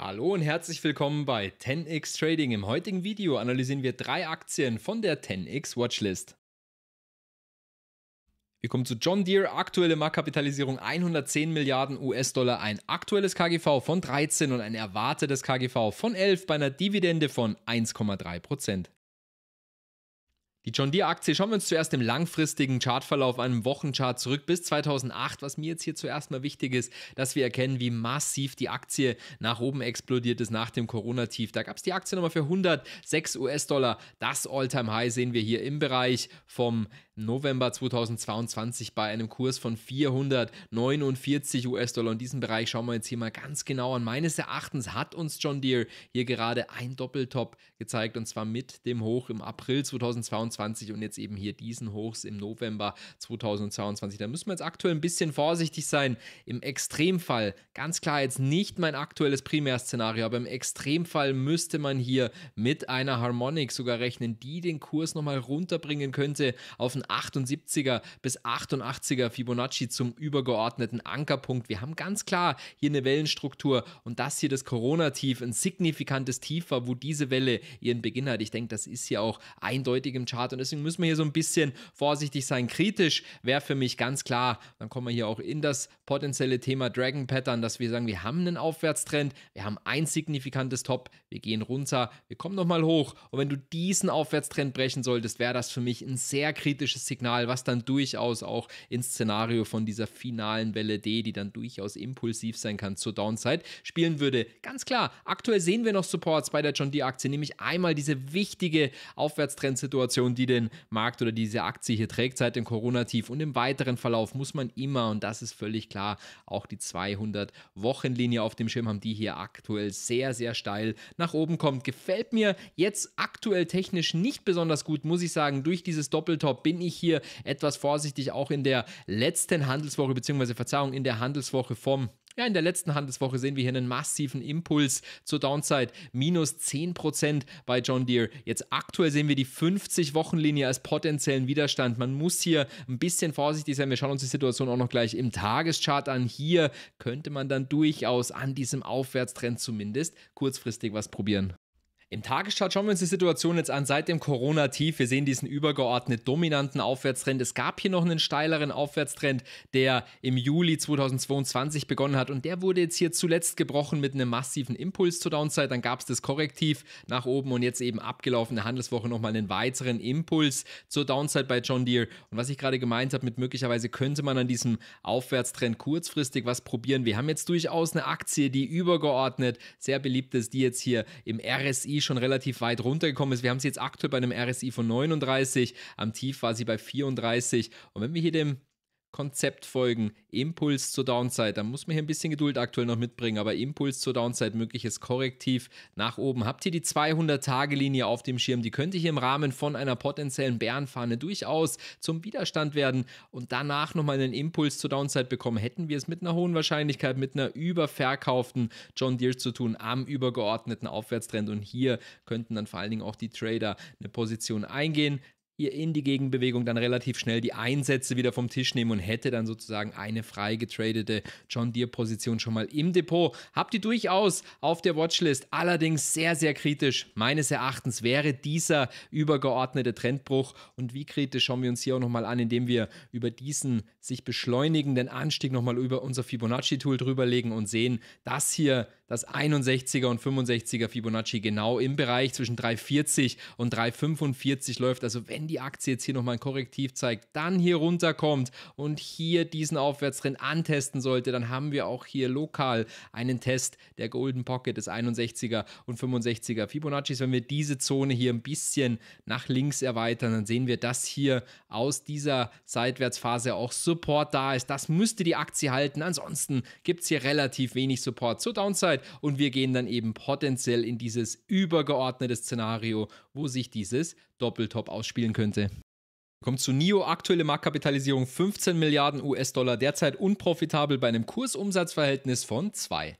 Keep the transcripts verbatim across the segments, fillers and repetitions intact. Hallo und herzlich willkommen bei ten x Trading. Im heutigen Video analysieren wir drei Aktien von der ten x Watchlist. Wir kommen zu John Deere, aktuelle Marktkapitalisierung hundertzehn Milliarden U S-Dollar, ein aktuelles K G V von dreizehn und ein erwartetes K G V von elf bei einer Dividende von eins Komma drei Prozent. Die John Deere Aktie schauen wir uns zuerst im langfristigen Chartverlauf an, einem Wochenchart zurück bis zweitausendacht. Was mir jetzt hier zuerst mal wichtig ist, dass wir erkennen, wie massiv die Aktie nach oben explodiert ist nach dem Corona-Tief. Da gab es die Aktie nochmal für hundertsechs U S-Dollar. Das All-Time-High sehen wir hier im Bereich vom November zweitausendzweiundzwanzig bei einem Kurs von vierhundertneunundvierzig U S-Dollar. Und diesen Bereich schauen wir jetzt hier mal ganz genau an. Meines Erachtens hat uns John Deere hier gerade ein Doppeltop gezeigt, und zwar mit dem Hoch im April zweitausendzweiundzwanzig. Und jetzt eben hier diesen Hochs im November zweitausendzweiundzwanzig. Da müssen wir jetzt aktuell ein bisschen vorsichtig sein. Im Extremfall, ganz klar jetzt nicht mein aktuelles Primärszenario, aber im Extremfall müsste man hier mit einer Harmonic sogar rechnen, die den Kurs nochmal runterbringen könnte auf einen achtundsiebziger bis achtundachtziger Fibonacci zum übergeordneten Ankerpunkt. Wir haben ganz klar hier eine Wellenstruktur und das hier das Corona-Tief, ein signifikantes Tief war, wo diese Welle ihren Beginn hat. Ich denke, das ist hier auch eindeutig im Chart. Und deswegen müssen wir hier so ein bisschen vorsichtig sein. Kritisch wäre für mich ganz klar, dann kommen wir hier auch in das potenzielle Thema Dragon Pattern, dass wir sagen, wir haben einen Aufwärtstrend, wir haben ein signifikantes Top, wir gehen runter, wir kommen nochmal hoch. Und wenn du diesen Aufwärtstrend brechen solltest, wäre das für mich ein sehr kritisches Signal, was dann durchaus auch ins Szenario von dieser finalen Welle D, die dann durchaus impulsiv sein kann, zur Downside spielen würde. Ganz klar, aktuell sehen wir noch Supports bei der John Deere Aktie, nämlich einmal diese wichtige Aufwärtstrendsituation, die den Markt oder diese Aktie hier trägt seit dem Corona-Tief, und im weiteren Verlauf muss man immer, und das ist völlig klar, auch die zweihundert-Wochen-Linie auf dem Schirm haben, die hier aktuell sehr, sehr steil nach oben kommt. Gefällt mir jetzt aktuell technisch nicht besonders gut, muss ich sagen. Durch dieses Doppeltop bin ich hier etwas vorsichtig, auch in der letzten Handelswoche, beziehungsweise Verzeihung, in der Handelswoche vom Ja, in der letzten Handelswoche sehen wir hier einen massiven Impuls zur Downside, minus zehn Prozent bei John Deere. Jetzt aktuell sehen wir die fünfzig-Wochen-Linie als potenziellen Widerstand. Man muss hier ein bisschen vorsichtig sein. Wir schauen uns die Situation auch noch gleich im Tageschart an. Hier könnte man dann durchaus an diesem Aufwärtstrend zumindest kurzfristig was probieren. Im Tageschart schauen wir uns die Situation jetzt an seit dem Corona-Tief. Wir sehen diesen übergeordnet dominanten Aufwärtstrend. Es gab hier noch einen steileren Aufwärtstrend, der im Juli zweitausendzweiundzwanzig begonnen hat. Und der wurde jetzt hier zuletzt gebrochen mit einem massiven Impuls zur Downside. Dann gab es das Korrektiv nach oben und jetzt eben abgelaufene Handelswoche nochmal einen weiteren Impuls zur Downside bei John Deere. Und was ich gerade gemeint habe mit möglicherweise könnte man an diesem Aufwärtstrend kurzfristig was probieren. Wir haben jetzt durchaus eine Aktie, die übergeordnet sehr beliebt ist, die jetzt hier im R S I schon relativ weit runtergekommen ist. Wir haben sie jetzt aktuell bei einem R S I von neununddreißig, am Tief war sie bei vierunddreißig. Und wenn wir hier dem Konzept folgen, Impuls zur Downside, dann muss man hier ein bisschen Geduld aktuell noch mitbringen, aber Impuls zur Downside, mögliches Korrektiv nach oben. Habt ihr die zweihundert-Tage-Linie auf dem Schirm? Die könnte hier im Rahmen von einer potenziellen Bärenfahne durchaus zum Widerstand werden und danach nochmal einen Impuls zur Downside bekommen. Hätten wir es mit einer hohen Wahrscheinlichkeit, mit einer überverkauften John Deere zu tun, am übergeordneten Aufwärtstrend, und hier könnten dann vor allen Dingen auch die Trader eine Position eingehen, hier in die Gegenbewegung dann relativ schnell die Einsätze wieder vom Tisch nehmen und hätte dann sozusagen eine frei getradete John Deere Position schon mal im Depot. Habt ihr durchaus auf der Watchlist, allerdings sehr, sehr kritisch. Meines Erachtens wäre dieser übergeordnete Trendbruch, und wie kritisch schauen wir uns hier auch nochmal an, indem wir über diesen sich beschleunigenden Anstieg nochmal über unser Fibonacci-Tool drüberlegen und sehen, dass hier das einundsechziger und fünfundsechziger Fibonacci genau im Bereich zwischen drei vierzig und drei fünfundvierzig läuft. Also wenn die Aktie jetzt hier nochmal ein Korrektiv zeigt, dann hier runterkommt und hier diesen Aufwärtstrend antesten sollte, dann haben wir auch hier lokal einen Test der Golden Pocket des einundsechziger und fünfundsechziger Fibonaccis. Wenn wir diese Zone hier ein bisschen nach links erweitern, dann sehen wir, dass hier aus dieser Seitwärtsphase auch Support da ist. Das müsste die Aktie halten. Ansonsten gibt es hier relativ wenig Support zur Downside. Und wir gehen dann eben potenziell in dieses übergeordnete Szenario, wo sich dieses Doppeltop ausspielen könnte. Kommt zu N I O, aktuelle Marktkapitalisierung fünfzehn Milliarden U S-Dollar, derzeit unprofitabel bei einem Kursumsatzverhältnis von zwei.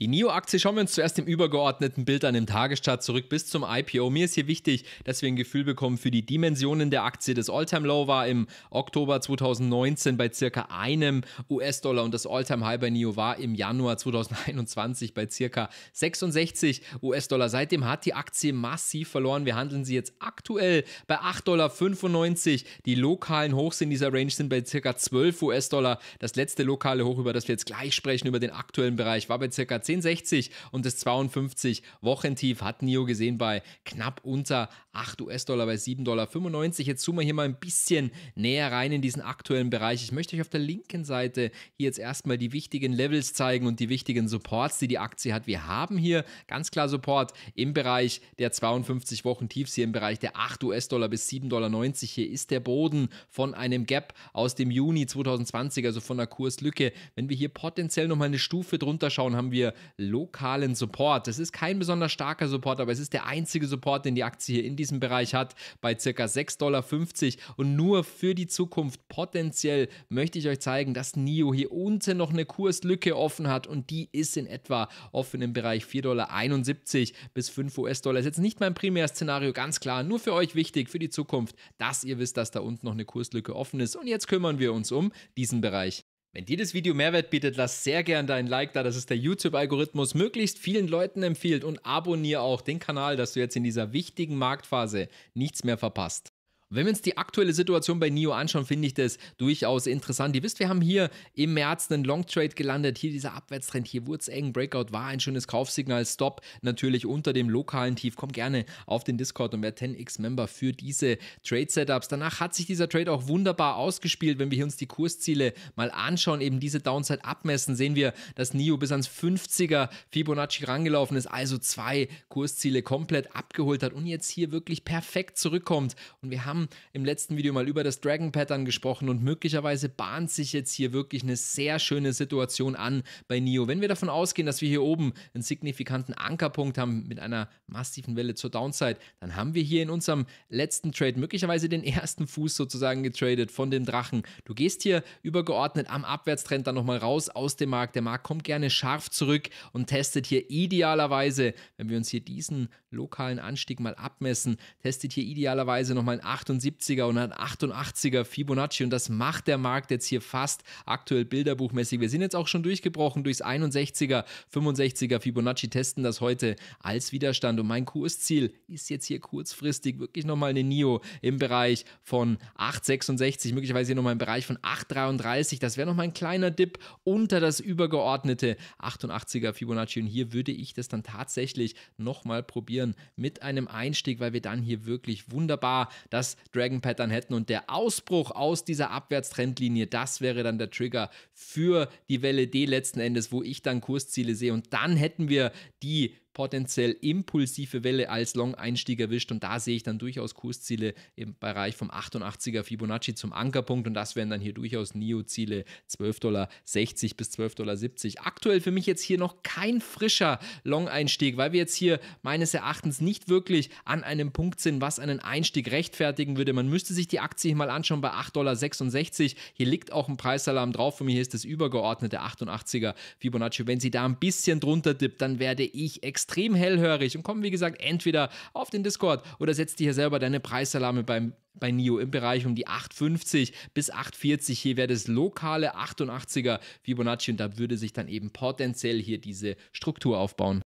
Die N I O-Aktie schauen wir uns zuerst im übergeordneten Bild an, im Tageschart zurück bis zum I P O. Mir ist hier wichtig, dass wir ein Gefühl bekommen für die Dimensionen der Aktie. Das All-Time-Low war im Oktober zweitausendneunzehn bei circa einem U S-Dollar und das All-Time-High bei N I O war im Januar zweitausendeinundzwanzig bei circa sechsundsechzig U S-Dollar. Seitdem hat die Aktie massiv verloren. Wir handeln sie jetzt aktuell bei acht Komma fünfundneunzig Dollar. Die lokalen Hochs in dieser Range sind bei circa zwölf U S-Dollar. Das letzte lokale Hoch, über das wir jetzt gleich sprechen, über den aktuellen Bereich, war bei circa zehn Komma sechzig und das zweiundfünfzig Wochentief hat N I O gesehen bei knapp unter acht U S-Dollar, bei sieben Komma fünfundneunzig Dollar. Jetzt zoomen wir hier mal ein bisschen näher rein in diesen aktuellen Bereich. Ich möchte euch auf der linken Seite hier jetzt erstmal die wichtigen Levels zeigen und die wichtigen Supports, die die Aktie hat. Wir haben hier ganz klar Support im Bereich der zweiundfünfzig Wochentiefs, hier im Bereich der acht U S-Dollar bis sieben Komma neunzig Dollar. Hier ist der Boden von einem Gap aus dem Juni zweitausendzwanzig, also von einer Kurslücke. Wenn wir hier potenziell nochmal eine Stufe drunter schauen, haben wir lokalen Support. Das ist kein besonders starker Support, aber es ist der einzige Support, den die Aktie hier in diesem Bereich hat, bei circa sechs Komma fünfzig Dollar. Und nur für die Zukunft potenziell möchte ich euch zeigen, dass N I O hier unten noch eine Kurslücke offen hat und die ist in etwa offen im Bereich vier Komma einundsiebzig Dollar bis fünf U S-Dollar. Ist jetzt nicht mein primäres Szenario, ganz klar, nur für euch wichtig, für die Zukunft, dass ihr wisst, dass da unten noch eine Kurslücke offen ist. Und jetzt kümmern wir uns um diesen Bereich. Wenn dir das Video Mehrwert bietet, lass sehr gern dein Like da, dass es der YouTube-Algorithmus möglichst vielen Leuten empfiehlt, und abonniere auch den Kanal, dass du jetzt in dieser wichtigen Marktphase nichts mehr verpasst. Wenn wir uns die aktuelle Situation bei N I O anschauen, finde ich das durchaus interessant. Ihr wisst, wir haben hier im März einen Long Trade gelandet. Hier dieser Abwärtstrend, hier wurde es eng. Breakout war ein schönes Kaufsignal. Stop natürlich unter dem lokalen Tief. Kommt gerne auf den Discord und werd zehn X Member für diese Trade-Setups. Danach hat sich dieser Trade auch wunderbar ausgespielt. Wenn wir hier uns die Kursziele mal anschauen, eben diese Downside abmessen, sehen wir, dass N I O bis ans fünfziger Fibonacci rangelaufen ist, also zwei Kursziele komplett abgeholt hat und jetzt hier wirklich perfekt zurückkommt. Und wir haben im letzten Video mal über das Dragon Pattern gesprochen und möglicherweise bahnt sich jetzt hier wirklich eine sehr schöne Situation an bei N I O. Wenn wir davon ausgehen, dass wir hier oben einen signifikanten Ankerpunkt haben mit einer massiven Welle zur Downside, dann haben wir hier in unserem letzten Trade möglicherweise den ersten Fuß sozusagen getradet von dem Drachen. Du gehst hier übergeordnet am Abwärtstrend dann nochmal raus aus dem Markt. Der Markt kommt gerne scharf zurück und testet hier idealerweise, wenn wir uns hier diesen lokalen Anstieg mal abmessen, testet hier idealerweise nochmal ein achtundsiebziger und ein achtundachtziger Fibonacci, und das macht der Markt jetzt hier fast aktuell bilderbuchmäßig. Wir sind jetzt auch schon durchgebrochen durchs einundsechziger, fünfundsechziger Fibonacci, testen das heute als Widerstand und mein Kursziel ist jetzt hier kurzfristig wirklich nochmal eine N I O im Bereich von acht Komma sechsundsechzig, möglicherweise hier nochmal im Bereich von acht Komma dreiunddreißig. Das wäre nochmal ein kleiner Dip unter das übergeordnete achtundachtziger Fibonacci und hier würde ich das dann tatsächlich nochmal probieren mit einem Einstieg, weil wir dann hier wirklich wunderbar das Dragon Pattern hätten und der Ausbruch aus dieser Abwärtstrendlinie, das wäre dann der Trigger für die Welle D letzten Endes, wo ich dann Kursziele sehe, und dann hätten wir die potenziell impulsive Welle als Long-Einstieg erwischt und da sehe ich dann durchaus Kursziele im Bereich vom achtundachtziger Fibonacci zum Ankerpunkt und das wären dann hier durchaus N I O-Ziele zwölf Komma sechzig Dollar bis zwölf Komma siebzig Dollar. Aktuell für mich jetzt hier noch kein frischer Long-Einstieg, weil wir jetzt hier meines Erachtens nicht wirklich an einem Punkt sind, was einen Einstieg rechtfertigen würde. Man müsste sich die Aktie hier mal anschauen bei acht Komma sechsundsechzig Dollar. Hier liegt auch ein Preisalarm drauf. Für mich ist das übergeordnete achtundachtziger Fibonacci. Wenn sie da ein bisschen drunter dippt, dann werde ich extrem extrem hellhörig und komm, wie gesagt, entweder auf den Discord oder setz dir hier selber deine Preisalarme beim bei N I O im Bereich um die acht Komma fünfzig bis acht Komma vierzig. Hier wäre das lokale achtundachtziger Fibonacci und da würde sich dann eben potenziell hier diese Struktur aufbauen.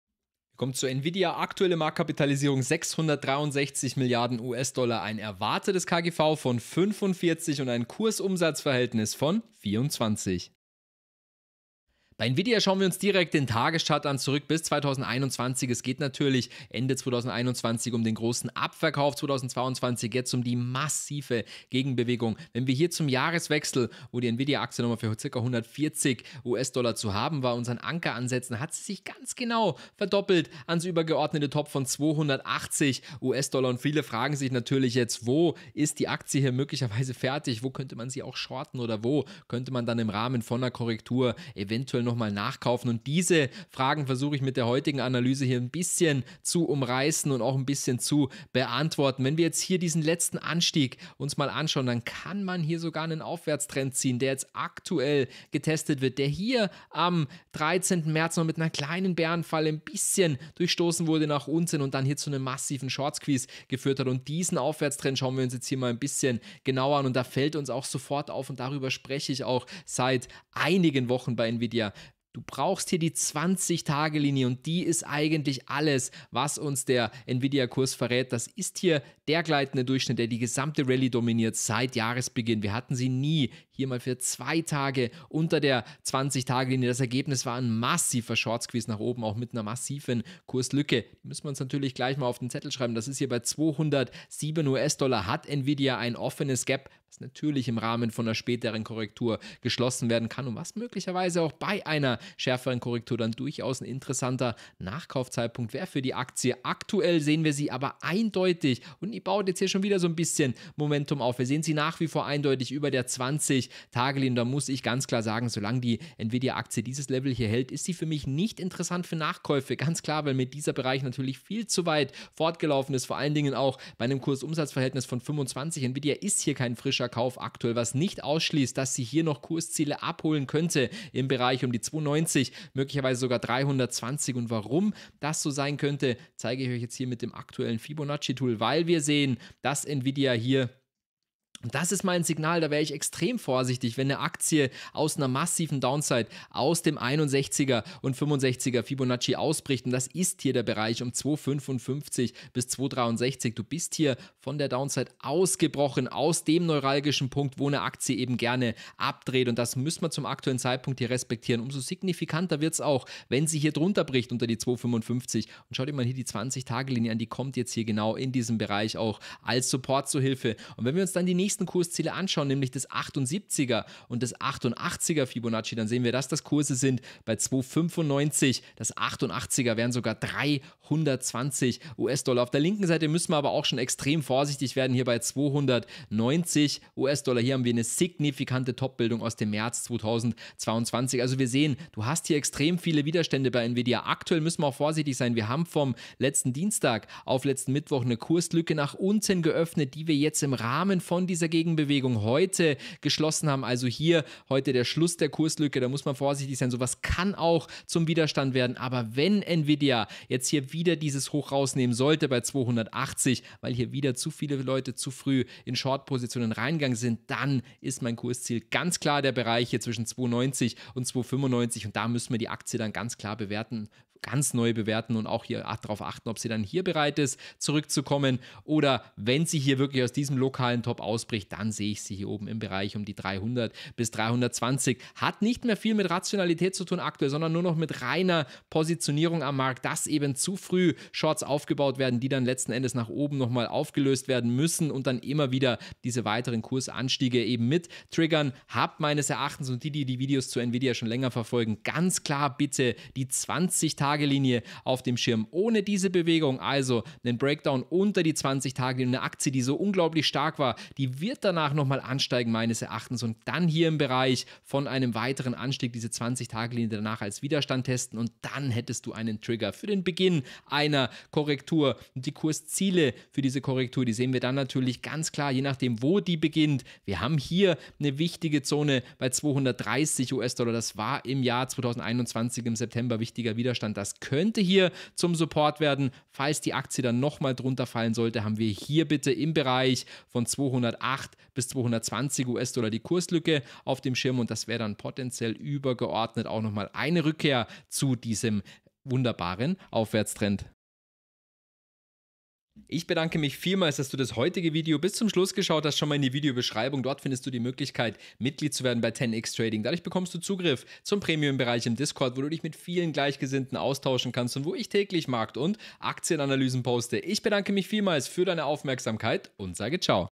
Kommt zu Nvidia, aktuelle Marktkapitalisierung sechshundertdreiundsechzig Milliarden U S-Dollar, ein erwartetes K G V von fünfundvierzig und ein Kursumsatzverhältnis von vierundzwanzig. Bei Nvidia schauen wir uns direkt den Tageschart an, zurück bis zweitausendeinundzwanzig. Es geht natürlich Ende zweitausendeinundzwanzig um den großen Abverkauf zweitausendzweiundzwanzig, jetzt um die massive Gegenbewegung. Wenn wir hier zum Jahreswechsel, wo die Nvidia-Aktie nochmal für ca. hundertvierzig U S-Dollar zu haben war, unseren Anker ansetzen, hat sie sich ganz genau verdoppelt ans übergeordnete Top von zweihundertachtzig U S-Dollar. Und viele fragen sich natürlich jetzt, wo ist die Aktie hier möglicherweise fertig? Wo könnte man sie auch shorten oder wo könnte man dann im Rahmen von einer Korrektur eventuell noch nochmal nachkaufen. Und diese Fragen versuche ich mit der heutigen Analyse hier ein bisschen zu umreißen und auch ein bisschen zu beantworten. Wenn wir jetzt hier diesen letzten Anstieg uns mal anschauen, dann kann man hier sogar einen Aufwärtstrend ziehen, der jetzt aktuell getestet wird, der hier am dreizehnten März noch mit einer kleinen Bärenfalle ein bisschen durchstoßen wurde nach unten und dann hier zu einem massiven Short-Squeeze geführt hat. Und diesen Aufwärtstrend schauen wir uns jetzt hier mal ein bisschen genauer an und da fällt uns auch sofort auf und darüber spreche ich auch seit einigen Wochen bei Nvidia. Du brauchst hier die zwanzig-Tage-Linie und die ist eigentlich alles, was uns der Nvidia-Kurs verrät. Das ist hier der gleitende Durchschnitt, der die gesamte Rallye dominiert seit Jahresbeginn. Wir hatten sie nie hier mal für zwei Tage unter der zwanzig-Tage-Linie. Das Ergebnis war ein massiver Short-Squeeze nach oben, auch mit einer massiven Kurslücke. Die müssen wir uns natürlich gleich mal auf den Zettel schreiben. Das ist hier bei zweihundertsieben US-Dollar hat Nvidia ein offenes Gap, was natürlich im Rahmen von einer späteren Korrektur geschlossen werden kann und was möglicherweise auch bei einer schärferen Korrektur dann durchaus ein interessanter Nachkaufzeitpunkt wäre für die Aktie. Aktuell sehen wir sie aber eindeutig und die baut jetzt hier schon wieder so ein bisschen Momentum auf. Wir sehen sie nach wie vor eindeutig über der zwanzig-Tage-Linie. Da muss ich ganz klar sagen, solange die Nvidia-Aktie dieses Level hier hält, ist sie für mich nicht interessant für Nachkäufe. Ganz klar, weil mir dieser Bereich natürlich viel zu weit fortgelaufen ist. Vor allen Dingen auch bei einem Kursumsatzverhältnis von fünfundzwanzig. Nvidia ist hier kein frischer Kauf aktuell, was nicht ausschließt, dass sie hier noch Kursziele abholen könnte im Bereich um die zweiundneunzig, möglicherweise sogar dreihundertzwanzig. Und warum das so sein könnte, zeige ich euch jetzt hier mit dem aktuellen Fibonacci-Tool, weil wir sehen, dass Nvidia hier, und das ist mein Signal, da wäre ich extrem vorsichtig, wenn eine Aktie aus einer massiven Downside aus dem einundsechziger und fünfundsechziger Fibonacci ausbricht. Und das ist hier der Bereich um zwei fünfundfünfzig bis zwei dreiundsechzig. Du bist hier von der Downside ausgebrochen, aus dem neuralgischen Punkt, wo eine Aktie eben gerne abdreht. Und das müssen wir zum aktuellen Zeitpunkt hier respektieren. Umso signifikanter wird es auch, wenn sie hier drunter bricht unter die zwei fünfundfünfzig. Und schau dir mal hier die zwanzig-Tage-Linie an, die kommt jetzt hier genau in diesem Bereich auch als Support zur Hilfe. Und wenn wir uns dann die nächste nächsten Kursziele anschauen, nämlich das achtundsiebziger und das achtundachtziger Fibonacci, dann sehen wir, dass das Kurse sind bei zwei fünfundneunzig, das achtundachtziger wären sogar dreihundertzwanzig US-Dollar. Auf der linken Seite müssen wir aber auch schon extrem vorsichtig werden, hier bei zweihundertneunzig US-Dollar. Hier haben wir eine signifikante Top-Bildung aus dem März zweitausendzweiundzwanzig. Also wir sehen, du hast hier extrem viele Widerstände bei Nvidia. Aktuell müssen wir auch vorsichtig sein. Wir haben vom letzten Dienstag auf letzten Mittwoch eine Kurslücke nach unten geöffnet, die wir jetzt im Rahmen von dieser Gegenbewegung heute geschlossen haben. Also hier heute der Schluss der Kurslücke, da muss man vorsichtig sein. Sowas kann auch zum Widerstand werden. Aber wenn Nvidia jetzt hier wieder dieses Hoch rausnehmen sollte bei zweihundertachtzig, weil hier wieder zu viele Leute zu früh in Short-Positionen reingegangen sind, dann ist mein Kursziel ganz klar der Bereich hier zwischen zwei neunzig und zwei fünfundneunzig. Und da müssen wir die Aktie dann ganz klar bewerten, ganz neu bewerten und auch hier darauf achten, ob sie dann hier bereit ist, zurückzukommen oder wenn sie hier wirklich aus diesem lokalen Top ausbricht, dann sehe ich sie hier oben im Bereich um die dreihundert bis dreihundertzwanzig. Hat nicht mehr viel mit Rationalität zu tun aktuell, sondern nur noch mit reiner Positionierung am Markt, dass eben zu früh Shorts aufgebaut werden, die dann letzten Endes nach oben nochmal aufgelöst werden müssen und dann immer wieder diese weiteren Kursanstiege eben mit triggern. Habt meines Erachtens und die, die die Videos zu Nvidia schon länger verfolgen, ganz klar bitte die zwanzig-Tage-Linie auf dem Schirm. Ohne diese Bewegung, also einen Breakdown unter die zwanzig-Tage-Linie, eine Aktie, die so unglaublich stark war, die wird danach nochmal ansteigen meines Erachtens und dann hier im Bereich von einem weiteren Anstieg diese zwanzig-Tage-Linie danach als Widerstand testen und dann hättest du einen Trigger für den Beginn einer Korrektur. Und die Kursziele für diese Korrektur, die sehen wir dann natürlich ganz klar, je nachdem wo die beginnt. Wir haben hier eine wichtige Zone bei zweihundertdreißig US-Dollar. Das war im Jahr zweitausendeinundzwanzig im September wichtiger Widerstand. Das könnte hier zum Support werden. Falls die Aktie dann nochmal drunter fallen sollte, haben wir hier bitte im Bereich von zweihundertacht bis zweihundertzwanzig US-Dollar die Kurslücke auf dem Schirm und das wäre dann potenziell übergeordnet auch nochmal eine Rückkehr zu diesem wunderbaren Aufwärtstrend. Ich bedanke mich vielmals, dass du das heutige Video bis zum Schluss geschaut hast, schon mal in die Videobeschreibung. Dort findest du die Möglichkeit, Mitglied zu werden bei zehn x Trading. Dadurch bekommst du Zugriff zum Premium-Bereich im Discord, wo du dich mit vielen Gleichgesinnten austauschen kannst und wo ich täglich Markt- und Aktienanalysen poste. Ich bedanke mich vielmals für deine Aufmerksamkeit und sage ciao.